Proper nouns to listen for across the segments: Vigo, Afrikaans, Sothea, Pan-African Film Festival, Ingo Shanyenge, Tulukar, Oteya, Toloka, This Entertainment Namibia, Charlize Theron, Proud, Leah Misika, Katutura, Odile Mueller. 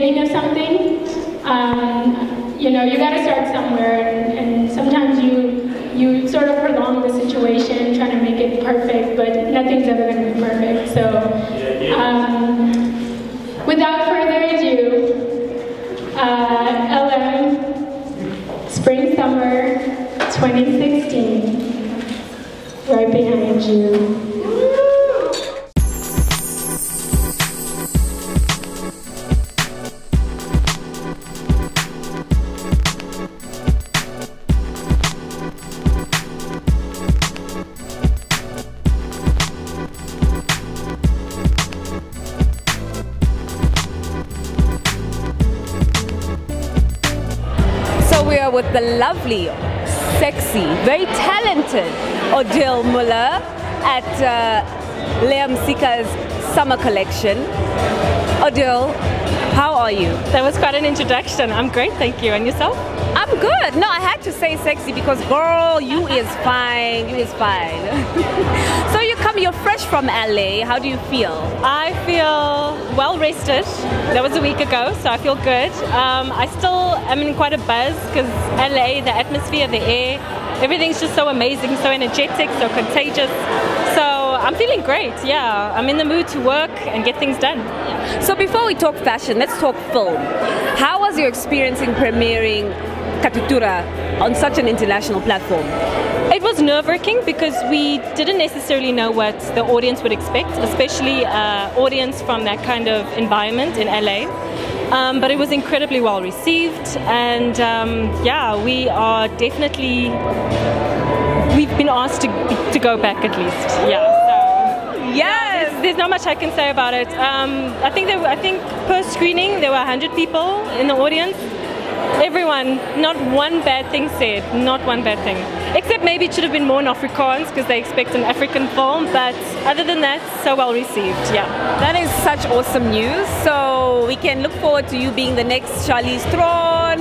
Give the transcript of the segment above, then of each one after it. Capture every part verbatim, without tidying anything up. beginning of something. Um, you know, you got to start somewhere, and, and sometimes you you sort of prolong the situation, trying to make it perfect, but nothing's ever going to be perfect. So, um, without further ado, uh, L M Spring Summer twenty sixteen, right behind you. With the lovely, sexy, very talented Odile Mueller at uh, Leah Misika's summer collection. Odile, how are you? That was quite an introduction. I'm great, thank you. And yourself? I'm good. No, I had to say sexy because girl, you is fine. You is fine. So you come, you're fresh from L A. How do you feel? I feel well rested. That was a week ago, so I feel good. Um, I still am in quite a buzz because L A, the atmosphere, the air, everything's just so amazing, so energetic, so contagious. So I'm feeling great, yeah. I'm in the mood to work and get things done. So before we talk fashion, let's talk film. How was your experience in premiering Katutura on such an international platform? It was nerve-wracking because we didn't necessarily know what the audience would expect, especially uh, audience from that kind of environment in L A. Um, but it was incredibly well received, and um, yeah, we are definitely, we've been asked to, to go back at least, yeah. Yes, there's, there's not much I can say about it. Um, I think there, I think per screening there were a hundred people in the audience. Everyone, not one bad thing said, not one bad thing. Except maybe it should have been more in Afrikaans because they expect an African film, but other than that, so well received, yeah. That is such awesome news, so we can look forward to you being the next Charlize Theron,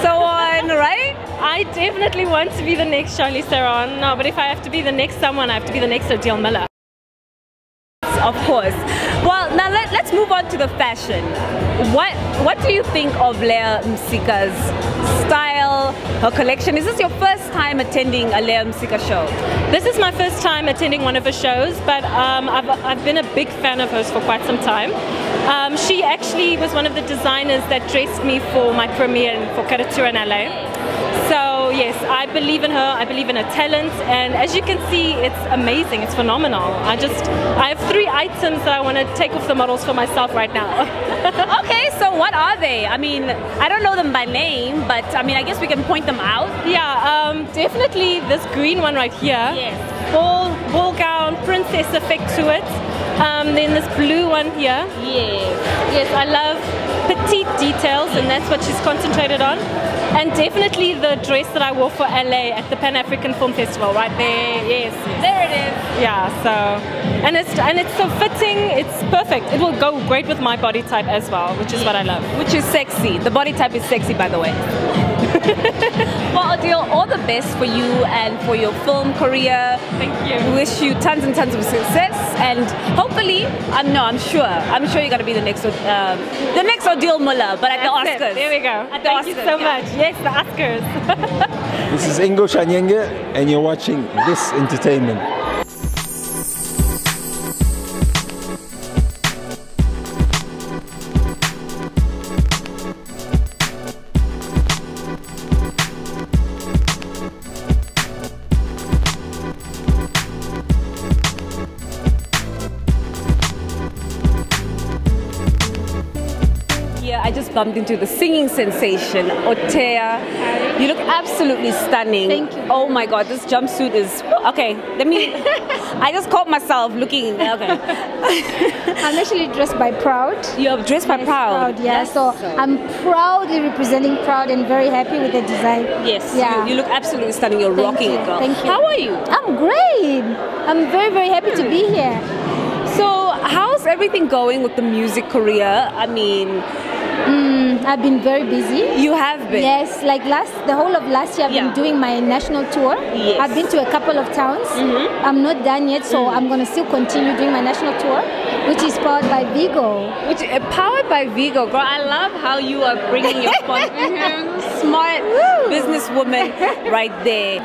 so on, right? I definitely want to be the next Charlize Theron, no, but if I have to be the next someone, I have to be the next Odile Mueller. Of course. Well, now let, let's move on to the fashion. What what do you think of Leah Misika's style, her collection? Is this your first time attending a Leah Misika show? This is my first time attending one of her shows, but um, I've, I've been a big fan of hers for quite some time. Um, she actually was one of the designers that dressed me for my premiere for Katutura in L A. So yes, I believe in her, I believe in her talent, and as you can see, it's amazing, it's phenomenal. I just, I have three items that I want to take off the models for myself right now. Okay, so what are they? I mean, I don't know them by name, but I mean, I guess we can point them out. Yeah, um, definitely this green one right here. Yes. Ball, ball gown, princess effect to it. Um, then this blue one here. Yes. Yes, I love petite details, and that's what she's concentrated on. And definitely the dress that I wore for L A at the Pan-African Film Festival, right there, yes. There it is. Yeah, so, and it's, and it's so fitting, it's perfect. It will go great with my body type as well, which is what I love. Which is sexy. The body type is sexy, by the way. Well, Odile, all the best for you and for your film career. Thank you. We wish you tons and tons of success, and hopefully, I'm no, I'm sure, I'm sure you're gonna be the next, um, the next Odile Mueller, but at That's the Oscars. It. There we go. At the Thank Oscars, you so yeah. much. Yes, the Oscars. This is Ingo Shanyenge, and you're watching This Entertainment. I just bumped into the singing sensation, Oteya. You look absolutely stunning. Thank you. Oh my god, this jumpsuit is... Okay, let me... I just caught myself looking... Okay. I'm actually dressed by Proud. You're dressed by yes, Proud? Proud, yeah. So, so I'm proudly representing Proud and very happy with the design. Yes, yeah. you, you look absolutely stunning. You're Thank rocking you. it, girl. Thank you. How are you? I'm great. I'm very, very happy to be here. So, how's everything going with the music career? I mean... Mm, I've been very busy. You have been? Yes, like last, the whole of last year I've yeah. been doing my national tour. Yes. I've been to a couple of towns. Mm-hmm. I'm not done yet, so mm-hmm. I'm going to still continue doing my national tour. which is powered by Vigo. Which uh, powered by Vigo, girl. I love how you are bringing your smart businesswoman right there.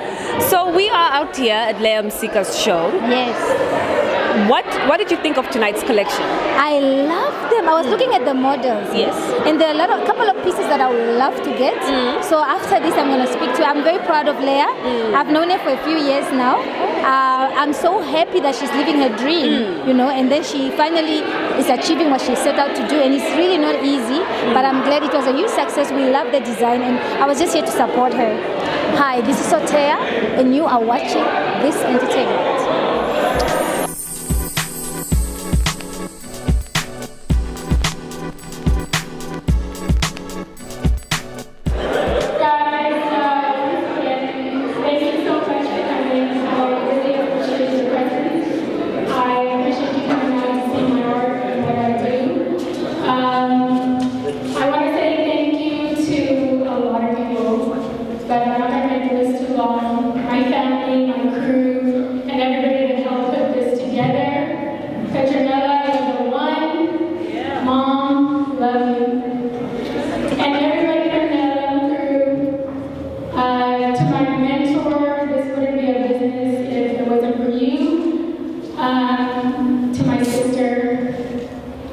So we are out here at Leah Misika's show. Yes. What What did you think of tonight's collection? I love them. I was looking at the models. Yes. And there are a lot of, a couple of pieces that I would love to get. Mm. So after this, I'm going to speak to her. I'm very proud of Leah. Mm. I've known her for a few years now. Uh, I'm so happy that she's living her dream, mm. you know, and then she finally is achieving what she set out to do, and it's really not easy, mm. but I'm glad it was a huge success. We love the design, and I was just here to support her. Hi, this is Sothea, and you are watching This Entertainment. Um, to my sister,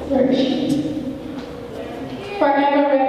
Virgie. Forever.